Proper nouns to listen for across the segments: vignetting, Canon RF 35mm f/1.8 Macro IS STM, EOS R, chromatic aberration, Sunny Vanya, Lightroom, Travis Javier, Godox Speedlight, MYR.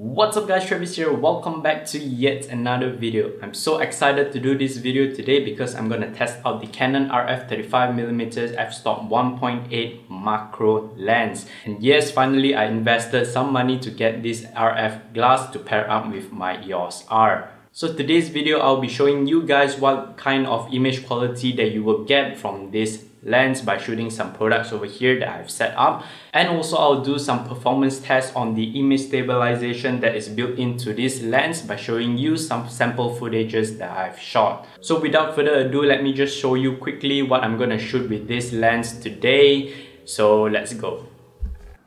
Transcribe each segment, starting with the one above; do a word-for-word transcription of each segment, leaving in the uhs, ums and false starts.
What's up guys, Travis here. Welcome back to yet another video. I'm so excited to do this video today because I'm gonna test out the Canon R F thirty-five millimeter f/one point eight macro lens. And yes, finally I invested some money to get this R F glass to pair up with my E O S R. So today's video I'll be showing you guys what kind of image quality that you will get from this lens by shooting some products over here that I've set up, and also I'll do some performance tests on the image stabilization that is built into this lens by showing you some sample footages that I've shot. So without further ado, let me just show you quickly what I'm gonna shoot with this lens today. So let's go.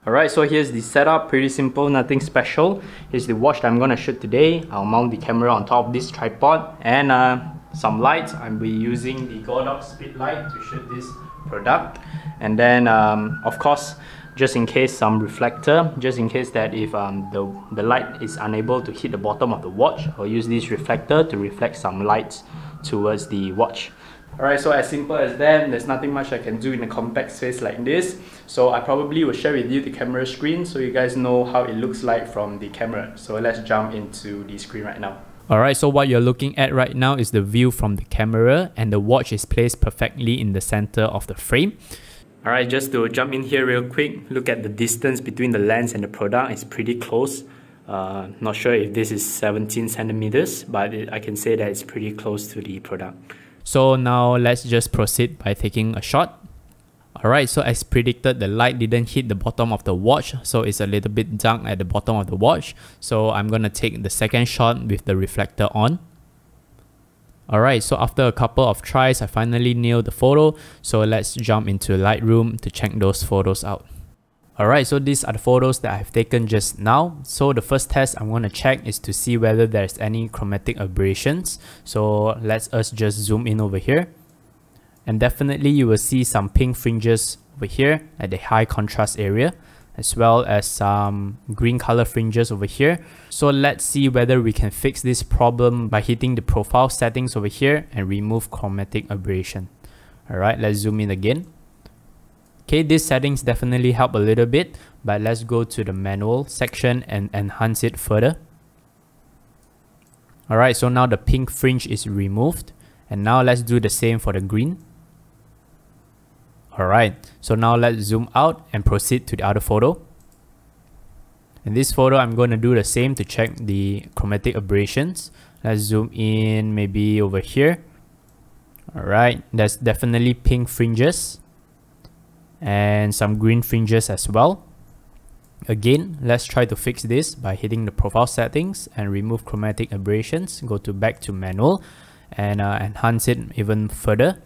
Alright, so here's the setup, pretty simple, nothing special. Here's the watch that I'm gonna shoot today. I'll mount the camera on top of this tripod and uh, some lights. I'll be using the Godox Speedlight to shoot this product, and then um, of course, just in case, some reflector, just in case that if um, the, the light is unable to hit the bottom of the watch, I'll use this reflector to reflect some lights towards the watch. Alright, so as simple as that, there's nothing much I can do in a compact space like this. So I probably will share with you the camera screen so you guys know how it looks like from the camera. So let's jump into the screen right now. Alright, so what you're looking at right now is the view from the camera, and the watch is placed perfectly in the center of the frame. Alright, just to jump in here real quick, look at the distance between the lens and the product. It's pretty close. Uh, not sure if this is seventeen centimeters, but it, I can say that it's pretty close to the product. So now let's just proceed by taking a shot. Alright, so as predicted, the light didn't hit the bottom of the watch, so it's a little bit dark at the bottom of the watch. So I'm gonna take the second shot with the reflector on. Alright, so after a couple of tries, I finally nailed the photo. So let's jump into Lightroom to check those photos out. Alright, so these are the photos that I've taken just now. So the first test I'm gonna check is to see whether there's any chromatic aberrations. So let's us just zoom in over here. And definitely you will see some pink fringes over here at the high contrast area, as well as some green color fringes over here. So let's see whether we can fix this problem by hitting the profile settings over here and remove chromatic aberration. Alright, let's zoom in again. Okay, these settings definitely help a little bit, but let's go to the manual section and enhance it further. Alright, so now the pink fringe is removed. And now let's do the same for the green. Alright, so now let's zoom out and proceed to the other photo. In this photo, I'm going to do the same to check the chromatic aberrations. Let's zoom in maybe over here. Alright, there's definitely pink fringes and some green fringes as well. Again, let's try to fix this by hitting the profile settings and remove chromatic aberrations. Go to back to manual and uh, enhance it even further.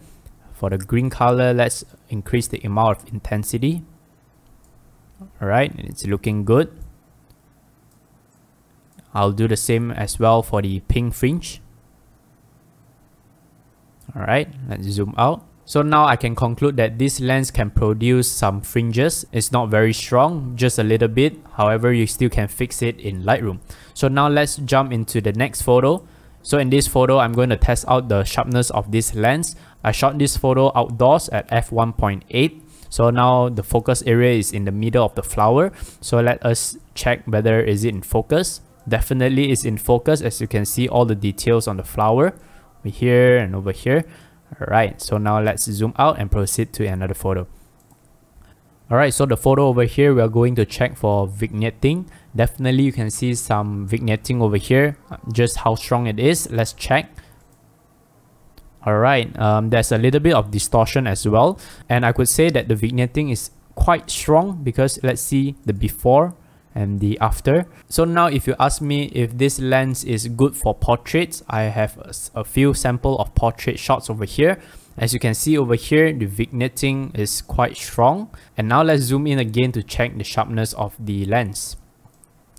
For the green color, let's increase the amount of intensity. Alright, it's looking good. I'll do the same as well for the pink fringe. Alright, let's zoom out. So now I can conclude that this lens can produce some fringes. It's not very strong, just a little bit. However, you still can fix it in Lightroom. So now let's jump into the next photo. So in this photo, I'm going to test out the sharpness of this lens. I shot this photo outdoors at f one point eight. So now the focus area is in the middle of the flower. So let us check whether is it in focus. Definitely it's in focus, as you can see all the details on the flower over here and over here. Alright, so now let's zoom out and proceed to another photo. Alright, so the photo over here, we are going to check for vignetting. Definitely you can see some vignetting over here, just how strong it is. Let's check. Alright, um, there's a little bit of distortion as well. And I could say that the vignetting is quite strong because let's see the before and the after. So now if you ask me if this lens is good for portraits, I have a, a few sample of portrait shots over here. As you can see over here, the vignetting is quite strong. And now let's zoom in again to check the sharpness of the lens.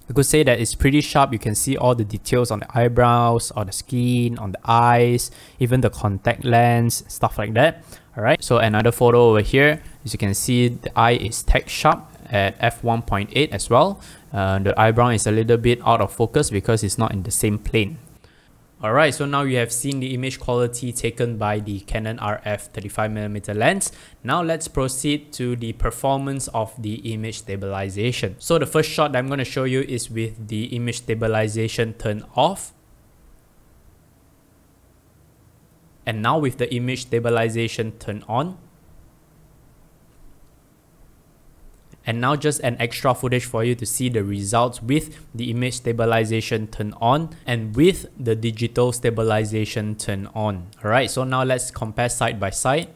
I could say that it's pretty sharp. You can see all the details on the eyebrows, on the skin, on the eyes, even the contact lens, stuff like that. Alright, so another photo over here. As you can see, the eye is tech sharp at f one point eight as well. Uh, the eyebrow is a little bit out of focus because it's not in the same plane. Alright, so now you have seen the image quality taken by the Canon R F thirty-five millimeter lens. Now let's proceed to the performance of the image stabilization. So the first shot that I'm going to show you is with the image stabilization turned off. And now with the image stabilization turned on. And now just an extra footage for you to see the results with the image stabilization turned on and with the digital stabilization turned on. Alright, so now let's compare side by side.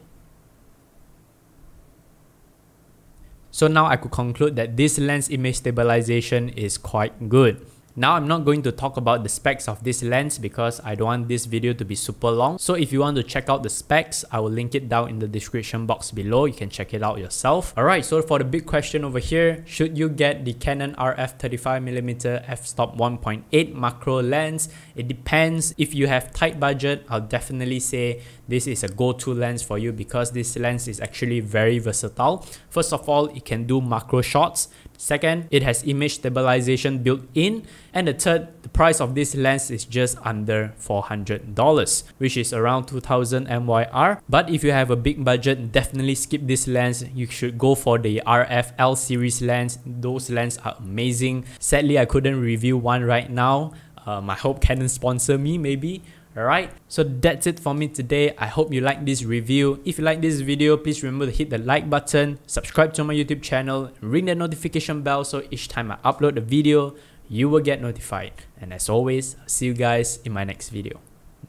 So now I could conclude that this lens image stabilization is quite good. Now I'm not going to talk about the specs of this lens because I don't want this video to be super long. So if you want to check out the specs, I will link it down in the description box below. You can check it out yourself. Alright, so for the big question over here, should you get the Canon R F thirty-five millimeter f/stop one point eight macro lens? It depends. If you have tight budget, I'll definitely say this is a go-to lens for you because this lens is actually very versatile. First of all, it can do macro shots. Second, it has image stabilization built in. And the third, the price of this lens is just under four hundred dollars, which is around two thousand M Y R. But if you have a big budget, definitely skip this lens. You should go for the R F L series lens. Those lenses are amazing. Sadly, I couldn't review one right now. Um, I hope Canon sponsor me maybe. Alright, so that's it for me today. I hope you like this review. If you like this video, please remember to hit the like button, subscribe to my YouTube channel, ring the notification bell so each time I upload a video, you will get notified. And as always, I'll see you guys in my next video.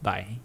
Bye.